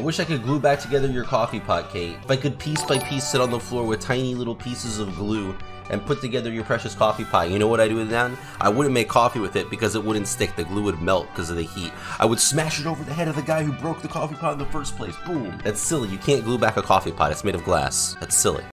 I wish I could glue back together your coffee pot, Kate. If I could piece by piece sit on the floor with tiny little pieces of glue and put together your precious coffee pot, you know what I do with that? I wouldn't make coffee with it because it wouldn't stick. The glue would melt because of the heat. I would smash it over the head of the guy who broke the coffee pot in the first place. Boom. That's silly. You can't glue back a coffee pot. It's made of glass. That's silly.